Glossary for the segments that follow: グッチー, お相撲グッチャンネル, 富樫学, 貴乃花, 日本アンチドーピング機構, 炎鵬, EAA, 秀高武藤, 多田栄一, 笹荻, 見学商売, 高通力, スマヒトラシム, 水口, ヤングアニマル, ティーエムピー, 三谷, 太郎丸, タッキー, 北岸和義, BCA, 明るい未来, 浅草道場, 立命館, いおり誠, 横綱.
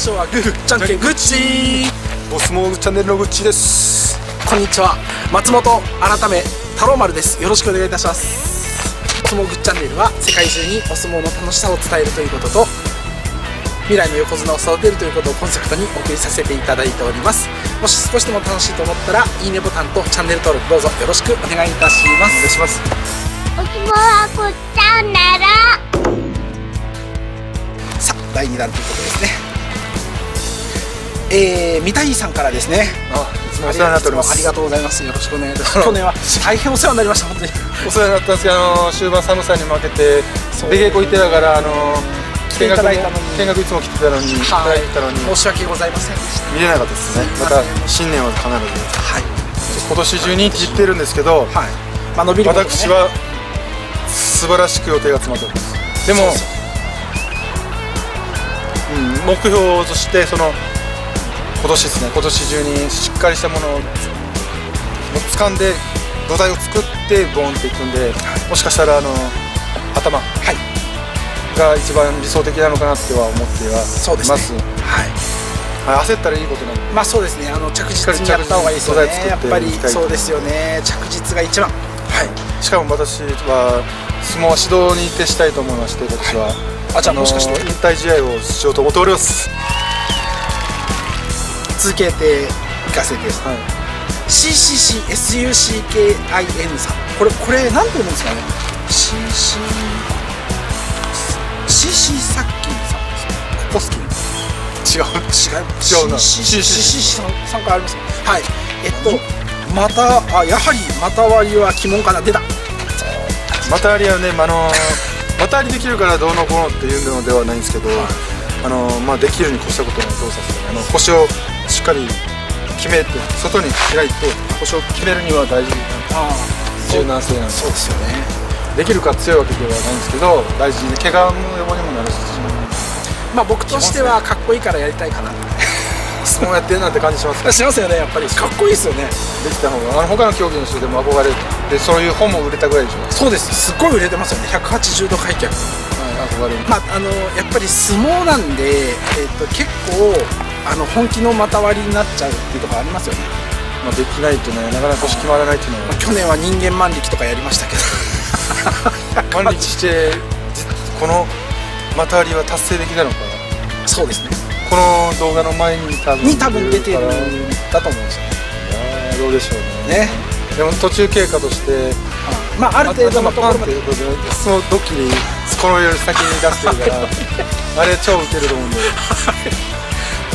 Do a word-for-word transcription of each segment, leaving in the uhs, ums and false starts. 勝はグー、じゃんけんグッチー。お相撲チャンネルのグッチーです。こんにちは、松本改め太郎丸です。よろしくお願いいたします。お相撲グッチャンネルは世界中にお相撲の楽しさを伝えるということと、未来の横綱を育てるということをコンセプトにお送りさせていただいております。もし少しでも楽しいと思ったらいいねボタンとチャンネル登録どうぞよろしくお願いいたします。お願いします。お相撲はグッチャンネル。さあだいにだんということですね。えー、三谷さんからですね。あ、いつもお世話になっております。ありがとうございます。よろしくお願いいたします。去年は大変お世話になりました。本当にお世話になったんですけど、あの終盤寒さに負けて出稽古行ってたから、あの見学いつも来てたのに、はい、たのに申し訳ございませんでした。見れなかったですね。また新年は必ず、はい、今年中に行ってるんですけど、はい、まあ伸びることね、私は素晴らしく予定が詰まっております。でも。そうそう、目標としてその今年ですね、今年中にしっかりしたものを掴んで土台を作ってボーンっていくんで、もしかしたらあの頭、はい、が一番理想的なのかなっては思ってはそうですね、はい、はい、焦ったらいいことなんで、まあそうですね、あの着実にやった方がいいですよね。やっぱりそうですよね、着実が一番、はい、しかも私は相撲指導に徹したいと思いまして、私は、はい、あ、じゃあもしかして引退試合をしようと思っております。続けていかせて、はい、シーシーシーエスユーシーケーアイエヌ さん、これこれ何て読むんですかね。 シーシーシーシー さっきさんですか。ココスキン。違う違う違うな。 シーシーシー さんからありますね。はい、えっとまた、あ、やはりまた割りは鬼門から出た。また割りはね、あのー渡りできるからどうのこうのっていうのではないんですけど、あのまあできるに越したことない動作ですね。あの腰をしっかり決めて外に開いて腰を決めるには大事な柔軟性なんです。そうですよね。できるか強いわけではないんですけど、大事に怪我の予防にもなるし、まあ僕としてはかっこいいからやりたいかな。相撲やってるなんて感じしますね。しますよね、やっぱりかっこいいですよね。できた方が、あの他の競技の人でも憧れるで、そういう本も売れたぐらいでしょう。そうです、すごい売れてますよね。ひゃくはちじゅうど開脚、はい、憧れる。まああのやっぱり相撲なんで、えー、と結構あの本気の股割りになっちゃうっていうところありますよね。まあできないとね、なかなか腰決まらないというのは、まあ、去年は人間万力とかやりましたけど万力してこの股割りは達成できたのか。そうですね、この動画の前に多分に多分出てるんだと思うんですよね。いや、どうでしょうね。でも途中経過として、まあある程度のところまでそのドッキリこのより先に出してるから、あれ超ウケると思うんで。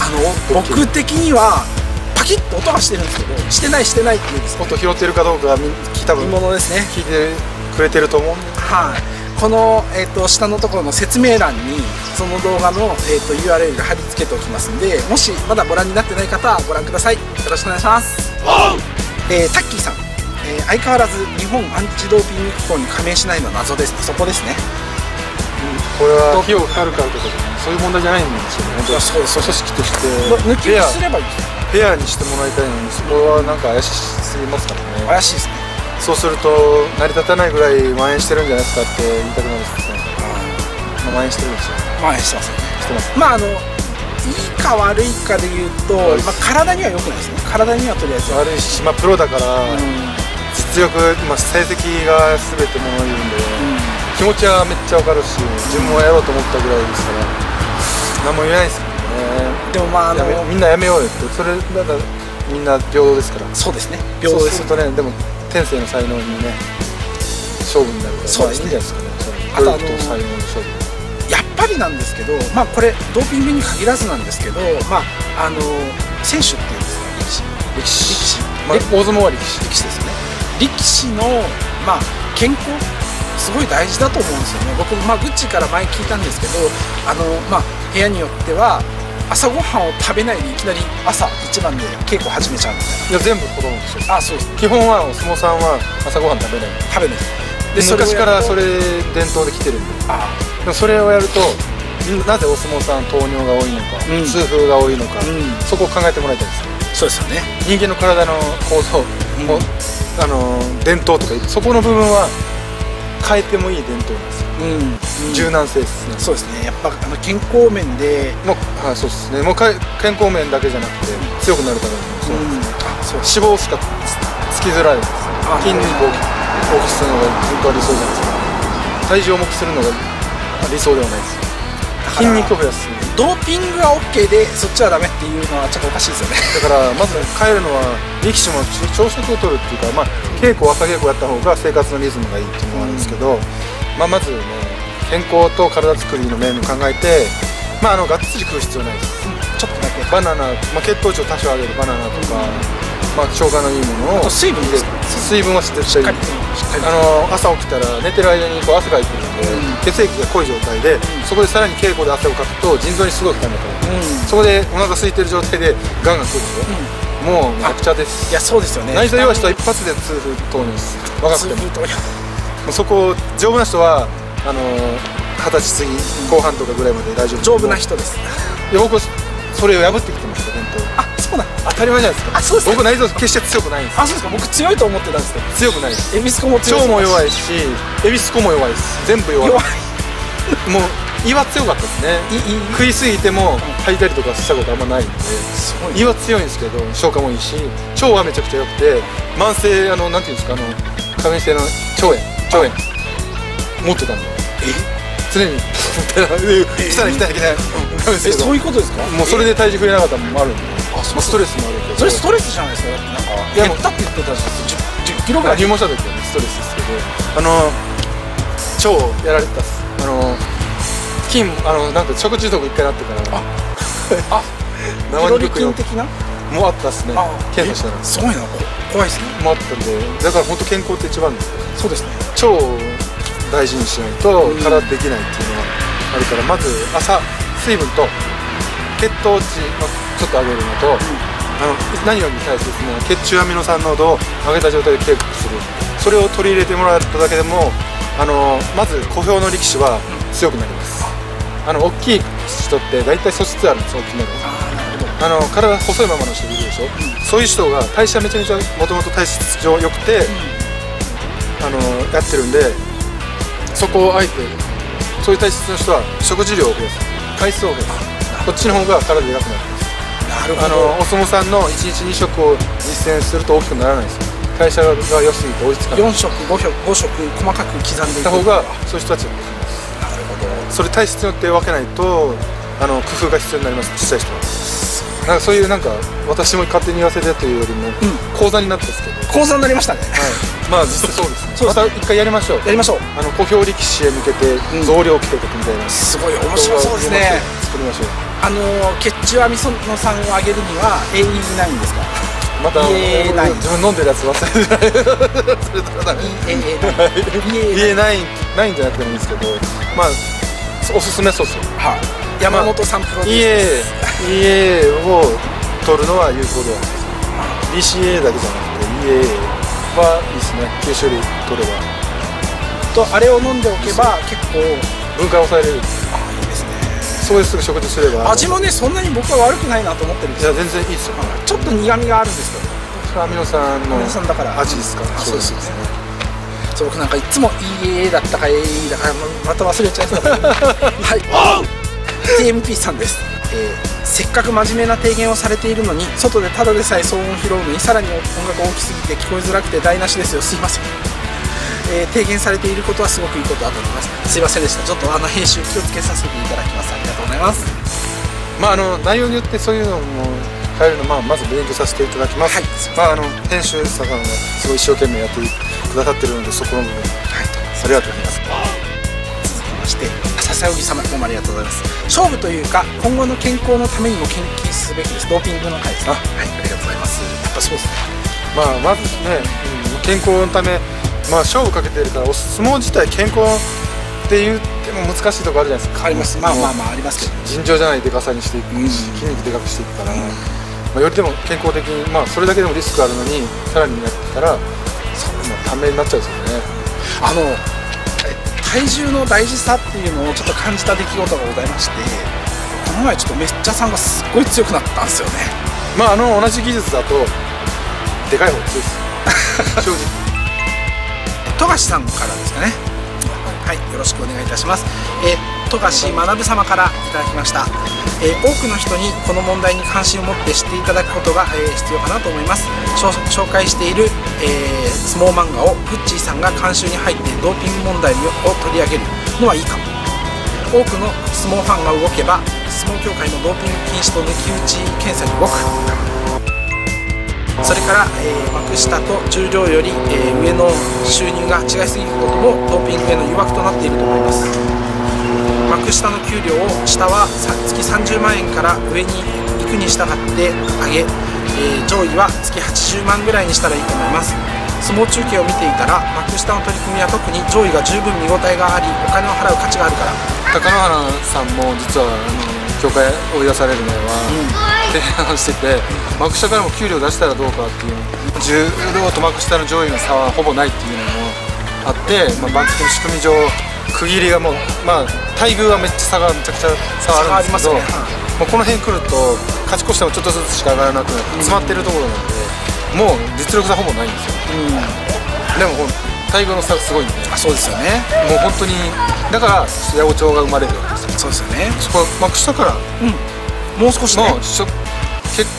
あの僕的にはパキッと音がしてるんですけど、してないしてないっていうんです。音拾ってるかどうか多分見ものですね。聞いてくれてると思うんで。はい。この、えー、と下のところの説明欄にその動画の、えー、と ユーアールエル が貼り付けておきますので、もしまだご覧になってない方はご覧ください。よろしくお願いします。えー、タッキーさん、えー、相変わらず日本アンチドーピング機構に加盟しないのは謎です。そこですね、うん、これは費用がかかるからとかそういう問題じゃないんですよね。そうです、組織として抜き打ちすればいいんですよ。フェアにしてもらいたいのに、そこはなんか怪しすぎますからね。怪しいですね。そうすると成り立たないぐらい蔓延してるんじゃないですかって言いたくなるんですけど、蔓延してるんですよ。蔓延してますね。してます。まああのいいか悪いかで言うと、まあ体には良くないですね。体にはとりあえず悪いし、まあプロだから実力、まあ成績がすべてものを言うんで、気持ちはめっちゃわかるし、自分もやろうと思ったぐらいですから、何も言えないですけどね。でもまあみんなやめようよって、それなんかみんな平等ですから。そうですね。平等ですとね、でも。先生の才能にね、勝負になるから。そうですね。あとあのやっぱりなんですけど、まあこれドーピングに限らずなんですけど、まああの選手っていうんですか、力士、力士、大相撲は力士、力士ですね。力士のまあ健康すごい大事だと思うんですよね。僕まあグッチから前聞いたんですけど、あのまあ部屋によっては朝ごはんを食べないでいきなり朝一番で稽古始めちゃうみたいな。いや全部子供ですよ。あ、そうです。基本はお相撲さんは朝ごはん食べない。食べない。で昔からそれ伝統で来てるんで。ああ。でもそれをやるとなぜお相撲さん糖尿が多いのか、うん、痛風が多いのか、うん、そこを考えてもらいたいです。そうですよね。人間の体の構造も、うん、あの伝統とかそこの部分は変えてもいい伝統なんですよ。うん、柔軟性ですね。そうですね、やっぱあの健康面でもう、はい、そうですね、もうか健康面だけじゃなくて強くなるためにそうなんです、うん、あ、そうです、脂肪しかつきづらいです、ね、筋肉を大きくするのが本当は理想じゃないですか。体重を重くするのが理想ではないです。筋肉を増やす、ね、ドーピングは OK でそっちはダメっていうのはちょっとおかしいですよね。だからまず帰るのは力士も朝食をとるっていうか、まあ、稽古朝稽古やった方が生活のリズムがいいっていうのがあるんですけど、うん、まあまずね、健康と体作りの面を考えて、まあ、あのがっつり食う必要ないです、うん、ちょっとだけバナナ、まあ、血糖値を多少上げるバナナとか、うん、まあ生姜のいいものを、水分ですか、水分はしっかり、あの朝起きたら寝てる間にこう汗がいくので、うん、血液が濃い状態で、うん、そこでさらに稽古で汗をかくと腎臓にすごい負担がかかる、うん、そこでお腹空いてる状態でガンガン食うので、うん、もうめちゃくちゃです。いや、そうですよね。内臓弱い人は一発で痛風投入する、若くてもそこ丈夫な人はあの二十歳過ぎ後半とかぐらいまで大丈夫、丈夫な人です。いや、僕それを破ってきてますよ、本当。あ、そうなん、当たり前じゃないですか。あ、そうですか。僕内臓決して強くないんです。あ、そうですか。僕強いと思ってたんですけど、強くないです。エビスコも強い、腸も弱いし、エビスコも弱いです。全部弱い。もう胃は強かったですね。食いすぎても吐いたりとかしたことあんまないんで、胃は強いんですけど、消化もいいし、腸はめちゃくちゃ良くて、慢性、あのなんていうんですか、あの過敏性の腸炎、腸炎持ってたんで、常に来たら来たらいけない。え、そういうことですか。もうそれで体重増えなかったのもあるんで、ストレスもあるけど、それストレスじゃないですか。だってなんか減ったって言ってたんですよ、じゅっキロぐらい入門した時はね、ストレスですけど、あの腸をやられてたっす。あの菌、あのなんか食中毒一回なってから、あ、生肉菌的なもあったですね。検査したらすごいな、怖いですね。もあったんで、だから本当健康って一番です。そうですね。腸を大事にしないと体できないっていうのはあるから、まず朝水分と血糖値をちょっと上げるのと、あの何より大切な血中アミノ酸濃度を上げた状態で稽古する。それを取り入れてもらっただけでも、あのまず小兵の力士は強くなります。あの大きい人って大体素質あるんです。大きめの、あの体細いままの人いるでしょ、うん、そういう人が代謝めちゃめちゃもともと体質上良くて、うん、あのやってるんで、そこをあえてそういう体質の人は食事量を増やす、回数を増やす、こっちの方が体でかくなるんです。なるほど。あのお相撲さんのいちにちに食を実践すると大きくならないです。代謝が良すぎて追いつかない。よんしょくごしょく細かく刻んでいった方がそういう人たちは、それ体質によって分けないと、あの工夫が必要になります。小さい人はなんかそういうなんか私も勝手に言わせてというよりも、うん、講座になったんですけど、講座になりましたね。はい、まあ実際そうですね。また一回やりましょう。やりましょう。あの小兵力士へ向けて増量計画みたいな、うん、すごい面白そうですね。作りましょう。あの血中アミノ酸を上げるには イーエーエー ないんですか。また自分飲んでるやつ忘れてない。それとかだね。イーエーエー ないないんじゃなくてもいいんですけど、まあおすすめそうですよ。はい。山本さんプロデュース。イーエーエー を取るのは有効ではないです。ビーシーエー だけじゃなくて イーエーエー はいいですね。きゅうしゅるい取れば。とあれを飲んでおけば結構分解を抑えれる。あ、いいですね。そうですぐ食事すれば。味もね、そんなに僕は悪くないなと思ってるんですよ。いや全然いいですよ。ちょっと苦味があるんですけど。アミノ酸の味ですから。そうですね。そう、僕なんかいつも イーエーエー だったか エーイー だからまた忘れちゃいそうだね。はい、ティーエムピー さんです。えー、せっかく真面目な提言をされているのに、外でただでさえ騒音を拾うのにさらに音楽大きすぎて聞こえづらくて台無しですよ、すいません。えー、提言されていることはすごくいいことだと思います。すいませんでした。ちょっとあの編集気をつけさせていただきます。ありがとうございます。まああの内容によってそういうのも変えるの、まあ、まず勉強させていただきます。はい、まあ、あの編集者さんがすごい一生懸命やってくださってるので、そこの部分、はい、ありがとうございます。続きまして、笹荻様、どうもありがとうございます。勝負というか、今後の健康のためにも研究すべきです。ドーピングの回ですね。はい、ありがとうございます。やっぱそうですね。まあ、まずね、うん、健康のため、まあ、勝負かけてるから、お相撲自体健康。って言っても難しいところあるじゃないですか。あります。まあまあまあありますけど、尋常じゃないでかさにしていくし、筋肉でかくしていくから。まあ、よりでも健康的に、まあ、それだけでもリスクあるのにさらにやってたらためになっちゃうんですよね。あの体重の大事さっていうのをちょっと感じた出来事がございまして、この前ちょっとめっちゃさんがすごい強くなったんですよね。まああの同じ技術だとでかい方が強いです。正直。富樫さんからですかね。はい、よろしくお願いいたします。えー、富樫学様からいただきました。えー、多くの人にこの問題に関心を持って知っていただくことが、えー、必要かなと思います。紹介している、えー、相撲漫画をプッチーさんが監修に入ってドーピング問題を取り上げるのはいいかも。多くの相撲ファンが動けば相撲協会のドーピング禁止と抜き打ち検査に動く。それから、えー、幕下と重量より、えー、上の収入が違いすぎることもドーピングへの誘惑となっていると思います。幕下の給料を下は月さんじゅうまんえんから上に行くに従って上げ、えー、上位は月はちじゅうまんぐらいにしたらいいと思います。相撲中継を見ていたら幕下の取り組みは特に上位が十分見応えがありお金を払う価値があるから。貴乃花さんも実は協会追い出される前は、うん、話してて、幕下からも給料出したらどうかっていう、重量と幕下の上位の差はほぼないっていうのもあって、まあ、番付の仕組み上区切りがもう、まあ、待遇はめっちゃ差がめちゃくちゃ差はあるんですけど、まあ、この辺来ると勝ち越してもちょっとずつしか上がらなくなって詰まってるところなんで、もう実力差ほぼないんですよ。うん、でも待遇の差がすごいんで、そうですよね。もう本当にだから八百長が生まれるわけですよ。そうですよね。そこは幕下から、うん、もう少しね、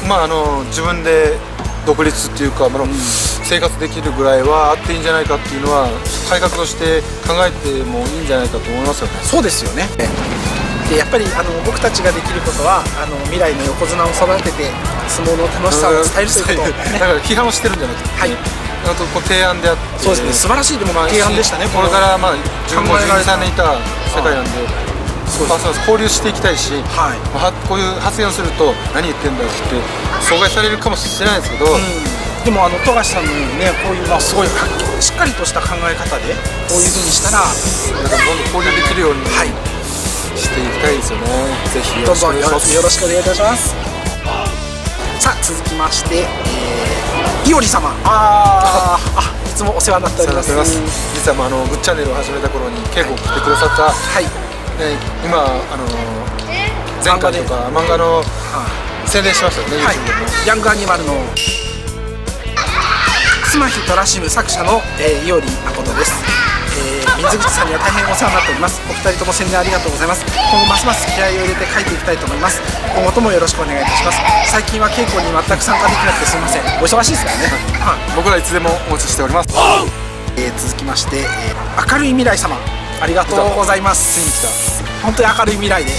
まあ、あの自分で独立っていうか、まあ、生活できるぐらいはあっていいんじゃないかっていうのは改革として考えてもいいんじゃないかと思いますよね。そうですよね。でやっぱりあの僕たちができることはあの未来の横綱を育てて相撲の楽しさを伝えるということ、ね、だから批判をしてるんじゃなくて、ね、はい、あとこう提案であって、そうですね、素晴らしいでも提案でしたね。これからまあじゅうにさんねんいた世界なんで、交流していきたいし、はい、まあ、こういう発言をすると何言ってんだよって阻害されるかもしれないですけど、うん、でもあの富樫さんのようにね、こういう、まあ、すごいしっかりとした考え方でこういうふうにしたらだからどんどん交流できるように、はい、していきたいですよね。ぜひどうぞよろしくお願いいたします。さあ続きまして、えー、いおり様、ああいつもお世話になっております。実はまああのグッチャンネルを始めた頃に稽古を来てくださった、はいはい、ね、今、あの前回とか漫画の宣伝しましたよね。はい、ヤングアニマルのスマヒトラシム作者の、えー、いおり誠です。えー、水口さんには大変お世話になっております。お二人とも宣伝ありがとうございます。今後ますます気合を入れて書いていきたいと思います。今後ともよろしくお願いいたします。最近は稽古に全く参加できなくてすみません。お忙しいですからね。はい、僕らいつでもお待ちしております。えー、続きまして、えー、明るい未来様、ありがとうございます。本当に明るい未来で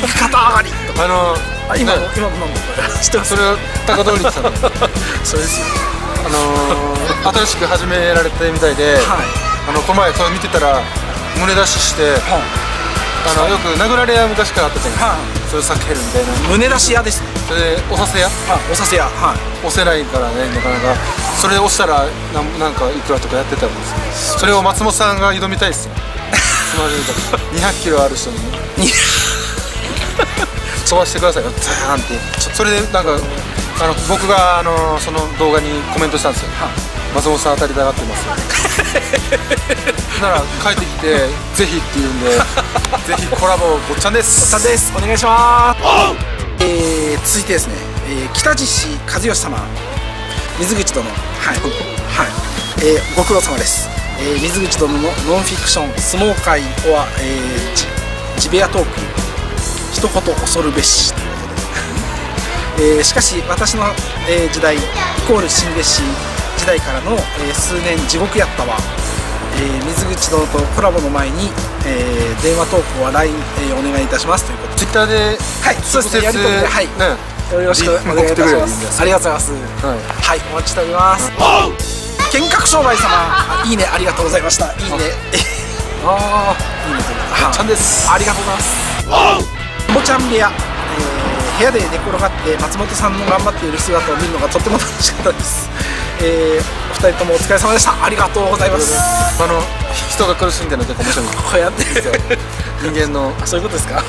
右肩上がりとか、あのー、今の今の何だ知ってます？それは高通力さんのそうですよ。あのー、新しく始められてみたいで、はい、あのこの前それ見てたら胸出しして、はい、あのよく殴られ屋昔からあったじゃないですか、はい、それ避けるみたいな胸出し屋ですね。それでおさせ屋、はい、おさせ屋、はい、押せないからね、なかなか。それをしたらな、なんかいくらとかやってたんですよ。それを松本さんが挑みたいですよ。つまりにひゃくキロある人に飛ばしてくださいよ、ダーンって。それでなんかあの僕があのその動画にコメントしたんですよ。松本さん当たりたがってますよ。なら帰ってきてぜひって言うんで、ぜひコラボごっちゃんです。ごっちゃんです。お願いします。えー、続いてですね、えー、北岸和義様。水口殿、はい、はい、えー、ご苦労様です。えー、水口殿のノンフィクション相撲界とは、えー、ジベアトーク一言恐るべしということで、えー、しかし私の、えー、時代イコール新弟子時代からの、えー、数年地獄やったわ。えー、水口殿とコラボの前に、えー、電話投稿は ライン、えー、お願いいたしますということで、ツイッターで、はい、そうですね、やり取りで、はい、うん、よろしくお願いいたします。ありがとうございます。はい、お待ちしております。見学商売様、いいね、ありがとうございました。いいね。ああ、いいね。ちゃんです。ありがとうございます。もちゃん部屋、部屋で寝転がって松本さんの頑張っている姿を見るのがとっても楽しかったです。お二人ともお疲れ様でした。ありがとうございます。あの人が苦しんでるのでこうやって人間のそういうことですか。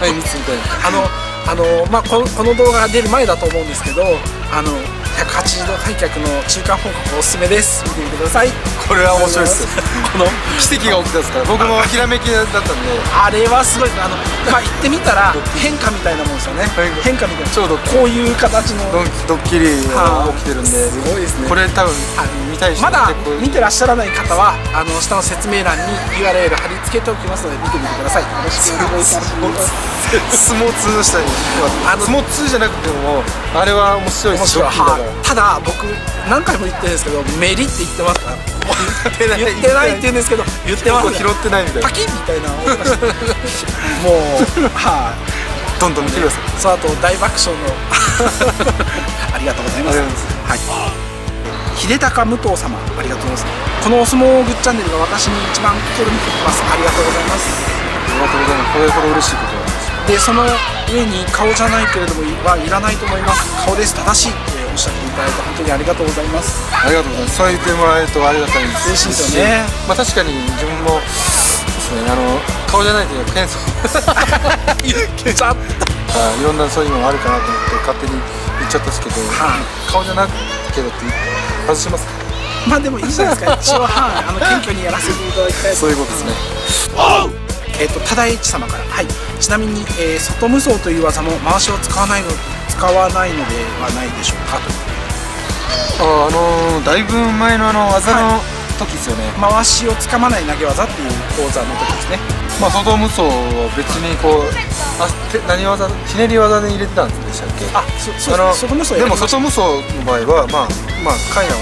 毎日みたいな。あの。あのまあ、この動画が出る前だと思うんですけど、あのひゃくはちじゅうど開脚の中間報告おすすめです。見てみてください。これは面白いです。この奇跡が起きたんですから、僕もひらめきだったんであれはすごいです。あの、まあ、言ってみたら変化みたいなもんですよね。変化みたいな、ちょうどこういう形のドッキリが起きてるんで、すごいですね。これ多分見たい人、まだ見てらっしゃらない方はあの下の説明欄に ユーアールエル 貼り付けておきますので、見てみてください。よろしくお願いします。相撲通の下にあの相撲通じゃなくてもあれは面白いです。ただ僕何回も言ってるんですけど、メリって言ってますから言ってないって言うんですけど、言ってます。拾ってないみたいな、パキッみたいなもうはい、どんどん見てください。そのあと大爆笑のありがとうございます。秀高武藤様、ありがとうございます。このお相撲グッチャンネルが私に一番心に響きます。ありがとうございます。ありがとうございます。これほど嬉しいことなんです。でその上に顔じゃないけれどもはいらないと思います。顔です、正しいっておっしゃっていただいて本当にありがとうございます。ありがとうございます。そう言ってもらえるとありがたいです。嬉しいですよね。まあ確かに自分もですね、あの顔じゃないというか、言っちゃった、いろんなそういうのもあるかなと思って勝手に言っちゃったんですけど、顔じゃなければって外します。まあでもいいじゃないですか。一応はあの謙虚にやらせていただきたい。そういうことですね。えっと多田栄一様から、はい、ちなみに、えー、外無双という技も回しを使わないの使わないのではないでしょうかと。ああのー、だいぶ前のあの技の時ですよね、はい、回しをつかまない投げ技っていう講座の時ですね。まあ外無双は別にこうあて何技ひねり技で入れてたんでしたっけ。あ、そそうです。でも外無双の場合はまあまあかいなを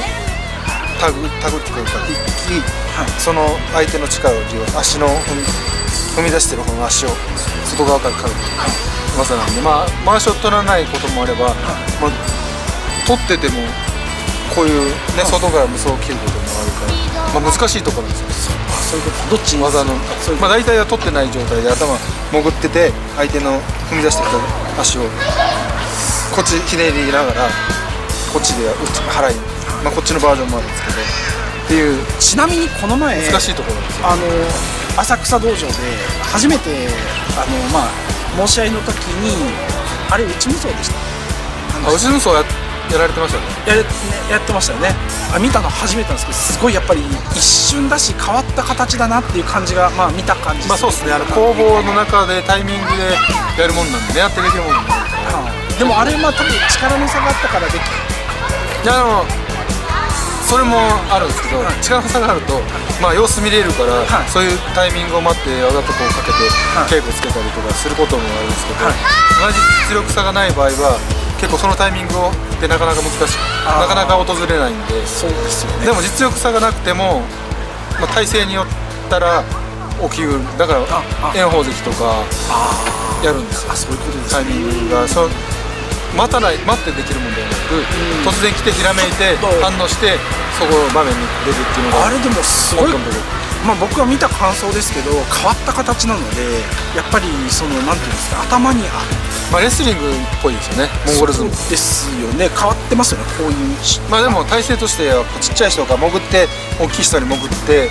タグタグっていうか、一気、はい、その相手の力を利用して足の踏み、踏み出してる方の足を外側からかぐ技なんで、まあ回しを取らないこともあれば、はい、まあ、取っててもこういうね、はい、外側無双を切ることもあるから、まあ、難しいところですよ。あ、そういうこと。どっち技の、まあ大体は取ってない状態で頭潜ってて相手の踏み出してきた足をこっちひねりながらこっちで打つ払い。まあこっちのバージョンもあるんですけどっていう。ちなみにこの前難しいところですよ、あの浅草道場で初めてあの、まあ、申し合いの時にあれ内無双でした。あ、内無双やられてましたよね。や、やってましたよね。あ、見たの初めてなんですけど、すごいやっぱり一瞬だし変わった形だなっていう感じが、まあ見た感じですね。まあそうですね、あの攻防の中でタイミングでやるもんなんで、狙ってできるもんなんで、はい、でもあれまあ多分力の差があったからできる。いや、あのそれもあるんですけど、力の差があるとまあ様子見れるから、そういうタイミングを待ってわざとこうかけて稽古つけたりとかすることもあるんですけど、同じ実力差がない場合は結構そのタイミングをってなかなか難しく、なかなか訪れないんで。そうですよね。でも実力差がなくてもまあ体勢によったら起きうる。だから炎鵬関とかやるんですよ。タイミングがそう待たない、待ってできるもんではなく、うん、突然来てひらめいて反応してそこの場面に出るっていうのがあれでもすごい。まあ僕は見た感想ですけど変わった形なので、やっぱりそのなんていうんですか、頭にある、まあレスリングっぽいですよね。モンゴルズムですよね。変わってますよね、こういう。まあでも体勢としてはちっちゃい人が潜って大きい人に潜って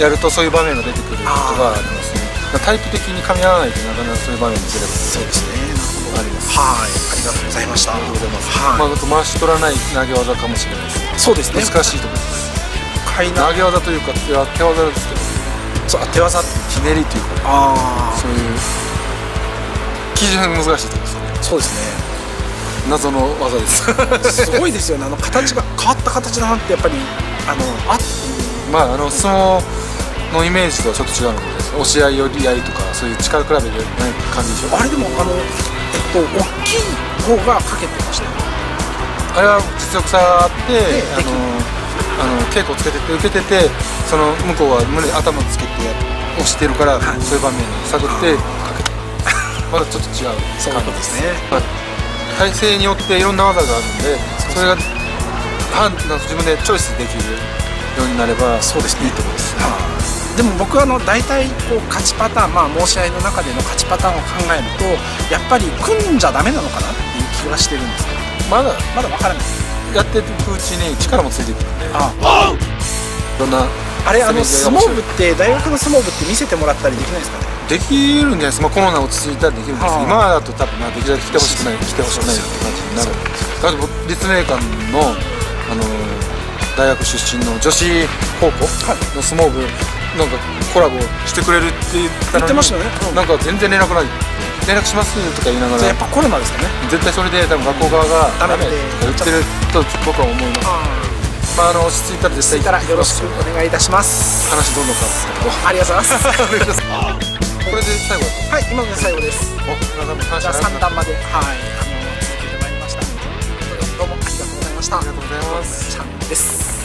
やるとそういう場面が出てくることがありますね。タイプ的に噛み合わないとなかなかそういう場面に出れば。そうですね。あります。はい、ありがとうございました。ありがとうございます。まあ、あと回し取らない投げ技かもしれないです。そうですね。難しいと思います。投げ技というか、手技ですけど。そう、手技、ひねりというか。ああ、そういう。基準難しいと思いますね。そうですね。謎の技です。すごいですよね。あの形が変わった形だなって、やっぱり。あの、あ。まあ、あの、相撲のイメージとはちょっと違うので、押し合い、寄り合いとか、そういう力比べでない感じでしょう。あれでも、あの。えっと、大きい方がかけてましたよ。あれは実力差あって、あの、あの稽古つけてて受けてて、その向こうは胸頭つけて押してるから、はい、そういう場面に探ってかけて。まだちょっと違う感じですね。まあ、体勢によっていろんな技があるんで、それが自分でチョイスできるようになれば、そうですね、いいところです。はい。でも僕はあの大体こう勝ちパターン、まあ、申し合いの中での勝ちパターンを考えるとやっぱり組んじゃダメなのかなっていう気がしてるんですけど、まだまだ分からない。やっていくうちに力もついてくるんで、ああどんなあれ、あの相撲部って大学の相撲部って見せてもらったりできないですかね。できるんじゃないですか、まあ、コロナ落ち着いたらできるんですけど、今だと多分まあできるだけ来てほしくない、来てほしくないって感じになるんです。立命館の、あのー、大学出身の女子高校の相撲部、なんかコラボしてくれるって言ったのに、言ってましたね、うん、なんか全然連絡ない、連絡しますとか言いながら、やっぱコロナですかね、絶対それで多分学校側がダメとか言ってると僕は思います。まああの落ち着いたら絶対行きます。よろしくお願いいたします。話どんどん変わって、ありがとうございます。これで最後です。はい、今の最後です。じゃあ三段まで、はい、あの続けてまいりました。どうもありがとうございました。ありがとうございます。チャンです。